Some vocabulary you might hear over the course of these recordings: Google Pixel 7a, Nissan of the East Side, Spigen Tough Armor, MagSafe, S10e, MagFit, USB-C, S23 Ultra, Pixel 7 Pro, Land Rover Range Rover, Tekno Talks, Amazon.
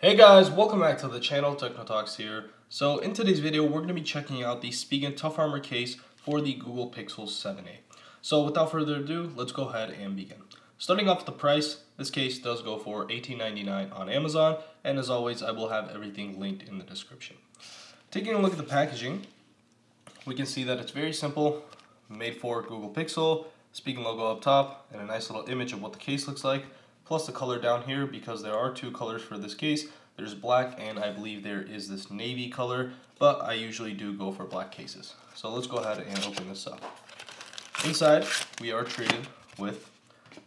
Hey guys, welcome back to the channel. Tekno Talks here. So in today's video, we're going to be checking out the Spigen Tough Armor case for the Google Pixel 7a. So without further ado, let's go ahead and begin. Starting off with the price, this case does go for $18.99 on Amazon, and as always, I will have everything linked in the description. Taking a look at the packaging, we can see that it's very simple, made for Google Pixel, Spigen logo up top, and a nice little image of what the case looks like. Plus the color down here, because there are two colors for this case. There's black, and I believe there is this navy color, but I usually do go for black cases. So let's go ahead and open this up. Inside, we are treated with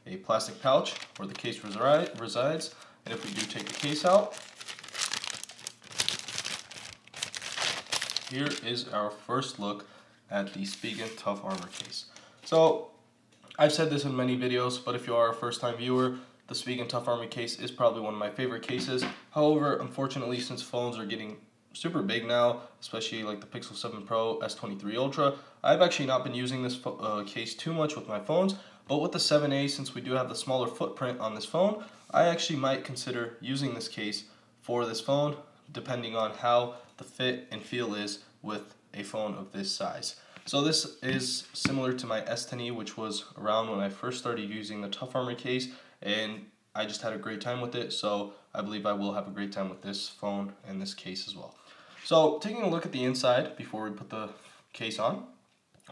a plastic pouch where the case resides, and if we do take the case out, here is our first look at the Spigen Tough Armor case. So, I've said this in many videos, but if you are a first-time viewer, the Spigen Tough Armor case is probably one of my favorite cases. However, unfortunately, since phones are getting super big now, especially like the Pixel 7 Pro, S23 Ultra, I've actually not been using this case too much with my phones, but with the 7A, since we do have the smaller footprint on this phone, I actually might consider using this case for this phone, depending on how the fit and feel is with a phone of this size. So this is similar to my S10e, which was around when I first started using the Tough Armor case, and I just had a great time with it, so I believe I will have a great time with this phone and this case as well. So taking a look at the inside before we put the case on,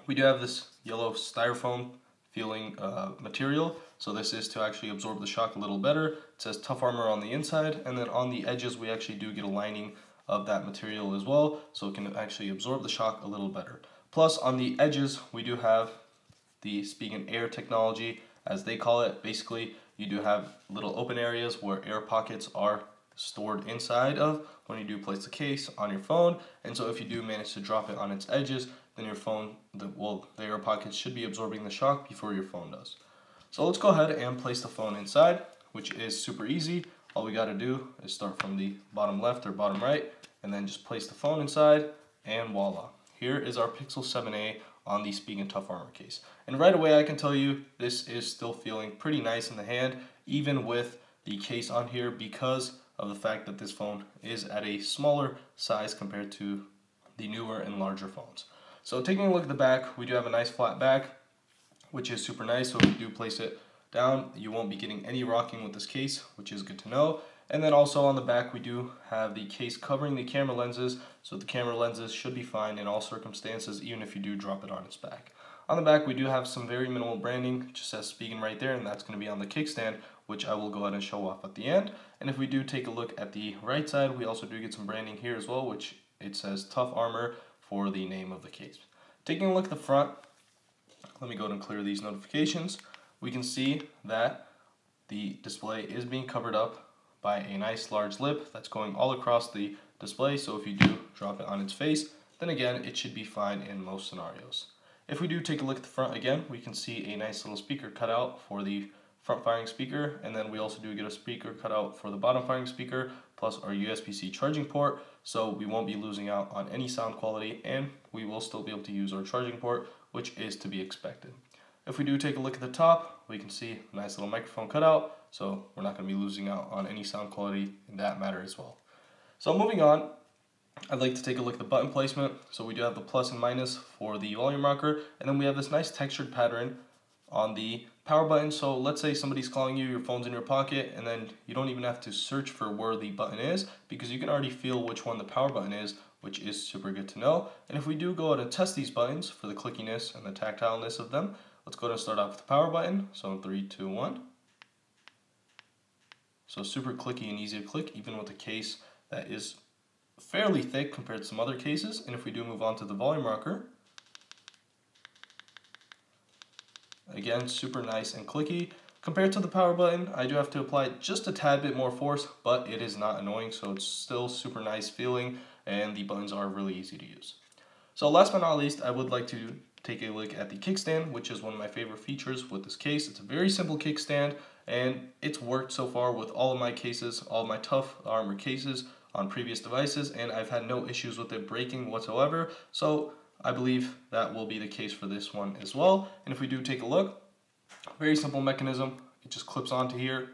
we do have this yellow styrofoam feeling material, so this is to actually absorb the shock a little better. It says Tough Armor on the inside, and then on the edges we actually do get a lining of that material as well, so it can actually absorb the shock a little better. Plus on the edges we do have the Spigen Air technology, as they call it. Basically, you do have little open areas where air pockets are stored inside of when you do place the case on your phone, and so if you do manage to drop it on its edges, then your phone, the air pockets should be absorbing the shock before your phone does. So let's go ahead and place the phone inside, which is super easy. All we got to do is start from the bottom left or bottom right, and then just place the phone inside, and voila. Here is our Pixel 7a on the Spigen Tough Armor case. And right away I can tell you this is still feeling pretty nice in the hand, even with the case on here, because of the fact that this phone is at a smaller size compared to the newer and larger phones. So taking a look at the back, we do have a nice flat back, which is super nice, so if you do place it down, you won't be getting any rocking with this case, which is good to know. And then also on the back, we do have the case covering the camera lenses, so the camera lenses should be fine in all circumstances, even if you do drop it on its back. On the back, we do have some very minimal branding, it just says Spigen right there, and that's going to be on the kickstand, which I will go ahead and show off at the end. And if we do take a look at the right side, we also do get some branding here as well, which it says Tough Armor for the name of the case. Taking a look at the front, let me go ahead and clear these notifications. We can see that the display is being covered up by a nice large lip that's going all across the display, so if you do drop it on its face, then again it should be fine in most scenarios. If we do take a look at the front again, we can see a nice little speaker cutout for the front firing speaker, and then we also do get a speaker cutout for the bottom firing speaker, plus our USB-C charging port, so we won't be losing out on any sound quality, and we will still be able to use our charging port, which is to be expected. If we do take a look at the top, we can see a nice little microphone cutout, so we're not going to be losing out on any sound quality in that matter as well. So moving on, I'd like to take a look at the button placement. So we do have the plus and minus for the volume rocker, and then we have this nice textured pattern on the power button. So let's say somebody's calling you, your phone's in your pocket, and then you don't even have to search for where the button is, because you can already feel which one the power button is, which is super good to know. And if we do go out and test these buttons for the clickiness and the tactileness of them, let's go ahead and start off with the power button. So in 3, 2, 1. So super clicky and easy to click, even with a case that is fairly thick compared to some other cases. And if we do move on to the volume rocker, again, super nice and clicky. Compared to the power button, I do have to apply just a tad bit more force, but it is not annoying, so it's still super nice feeling, and the buttons are really easy to use. So last but not least, I would like to take a look at the kickstand, which is one of my favorite features with this case. It's a very simple kickstand, and it's worked so far with all of my cases, all my Tough Armor cases on previous devices, and I've had no issues with it breaking whatsoever, so I believe that will be the case for this one as well. And if we do take a look, very simple mechanism, it just clips onto here,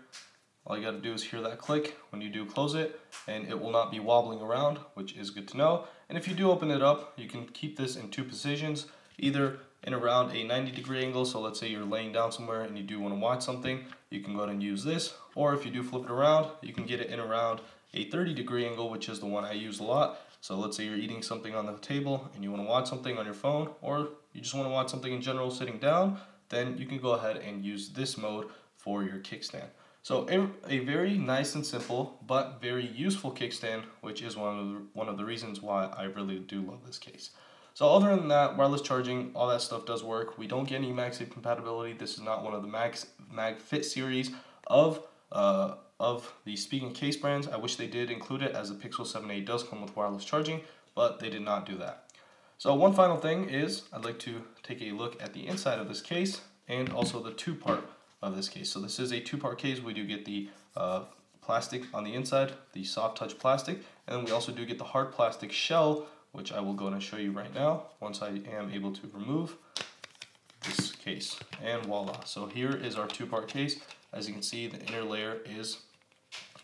All you got to do is hear that click when you do close it, and it will not be wobbling around, which is good to know. And if you do open it up, you can keep this in two positions, either in around a 90-degree angle, so let's say you're laying down somewhere and you do want to watch something, you can go ahead and use this, or if you do flip it around, you can get it in around a 30-degree angle, which is the one I use a lot. So let's say you're eating something on the table and you want to watch something on your phone, or you just want to watch something in general sitting down, then you can go ahead and use this mode for your kickstand. So a very nice and simple, but very useful kickstand, which is one of the reasons why I really do love this case. So other than that, wireless charging, all that stuff does work. We don't get any MagSafe compatibility. This is not one of the MagFit series of the Spigen case brands. I wish they did include it, as the Pixel 7a does come with wireless charging, but they did not do that. So one final thing is I'd like to take a look at the inside of this case, and also the two-part of this case. So this is a two-part case. We do get the plastic on the inside, the soft touch plastic, and then we also do get the hard plastic shell, which I will go and show you right now once I am able to remove this case, and voila. So here is our two-part case. As you can see, the inner layer is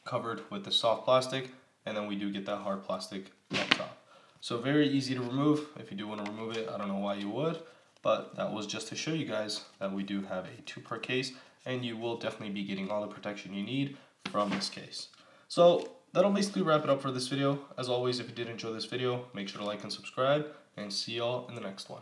covered with the soft plastic, and then we do get that hard plastic on top. So very easy to remove. If you do want to remove it, I don't know why you would, but that was just to show you guys that we do have a two-part case, and you will definitely be getting all the protection you need from this case. So that'll basically wrap it up for this video. As always, if you did enjoy this video, make sure to like and subscribe, and see y'all in the next one.